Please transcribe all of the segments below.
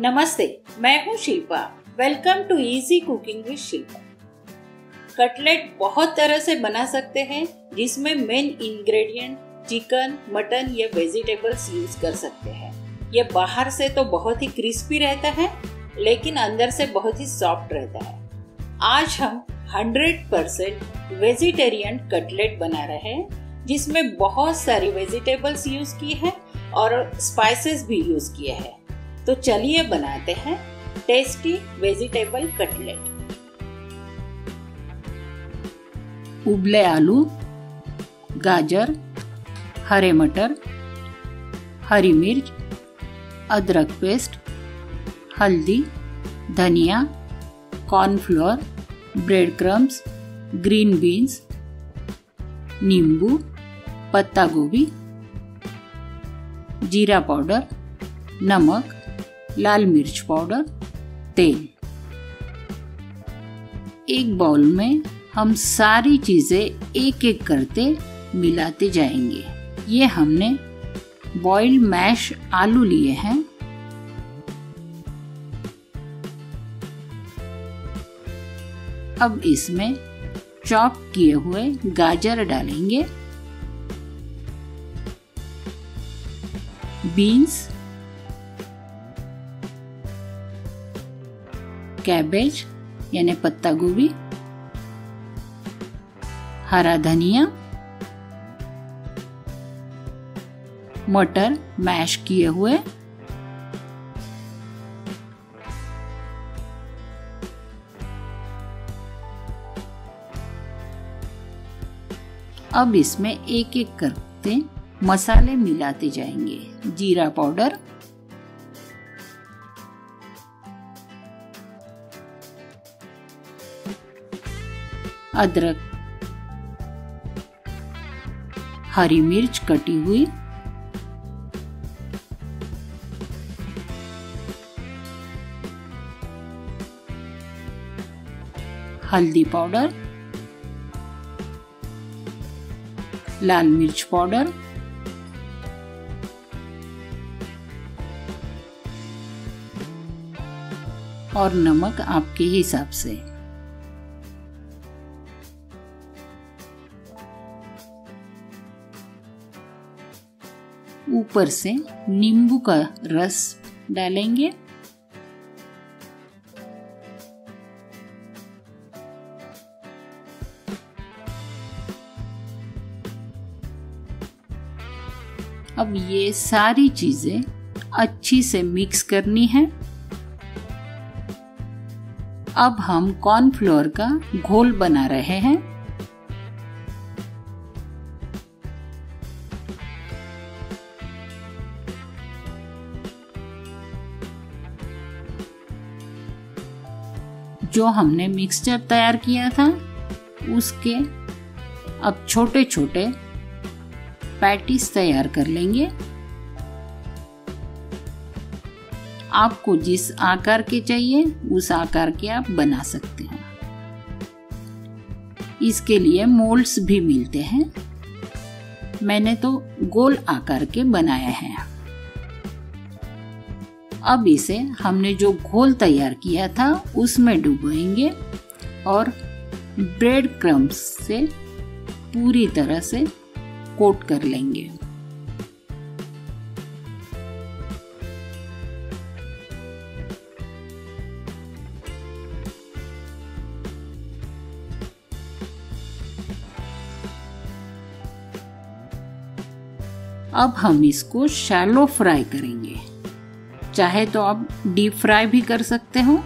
नमस्ते, मैं हूं Shilpa. Welcome to easy cooking with Shilpa. Cutlet बहुत तरह से बना सकते हैं, जिसमें मेन इंग्रेडिएंट चिकन, मटन या वेजिटेबल्स यूज कर सकते हैं। ये बाहर से तो बहुत ही क्रिस्पी रहता है, लेकिन अंदर से बहुत ही सॉफ्ट रहता है। आज हम 100% वेजिटेरियन कटलेट बना रहे हैं, जिसमें बहुत सारी वेजिटेबल्स यूज की है और स्पाइसेस भी यूज किए हैं। तो चलिए बनाते हैं टेस्टी वेजिटेबल कटलेट। उबले आलू, गाजर, हरे मटर, हरी मिर्च, अदरक पेस्ट, हल्दी, धनिया, cornflour, bread crumbs, green beans, नींबू, पत्ता गोभी, जीरा पाउडर, नमक, लाल मिर्च पाउडर, तेल। एक बाउल में हम सारी चीजें एक एक करते मिलाते जाएंगे। ये हमने बॉइल्ड मैश आलू लिए हैं, अब इसमें चॉप किए हुए गाजर डालेंगे, बीन्स, कैबेज यानी पत्ता गोभी, हरा धनिया, मटर मैश किए हुए, अब इसमें एक एक करते मसाले मिलाते जाएंगे। जीरा पाउडर, अदरक, हरी मिर्च कटी हुई, हल्दी पाउडर, लाल मिर्च पाउडर, और नमक आपके हिसाब से। ऊपर से नींबू का रस डालेंगे, अब ये सारी चीजें अच्छी से मिक्स करनी है। अब हम कॉर्नफ्लोर का घोल बना रहे हैं। जो हमने मिक्सचर तैयार किया था उसके अब छोटे छोटे पैटीज तैयार कर लेंगे। आपको जिस आकार के चाहिए उस आकार के आप बना सकते हैं। इसके लिए मोल्ड्स भी मिलते हैं, मैंने तो गोल आकार के बनाए हैं। अब इसे हमने जो घोल तैयार किया था उसमें डुबोएंगे और ब्रेड क्रम्स से पूरी तरह से कोट कर लेंगे। अब हम इसको शैलो फ्राई करेंगे, चाहे तो आप डीप फ्राई भी कर सकते हो।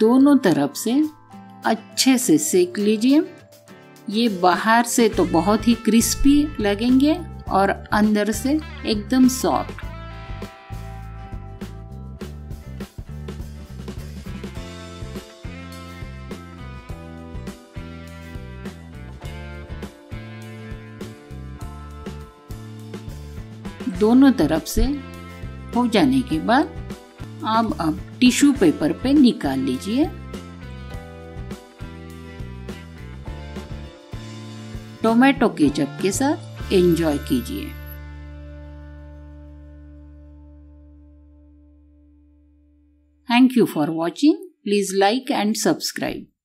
दोनों तरफ से अच्छे से सेक लीजिए। ये बाहर से तो बहुत ही क्रिस्पी लगेंगे और अंदर से एकदम सॉफ्ट। दोनों तरफ से हो जाने के बाद आप टिश्यू पेपर पे निकाल लीजिए। टोमेटो केचप के साथ एंजॉय कीजिए। Thank you for watching. Please like and subscribe.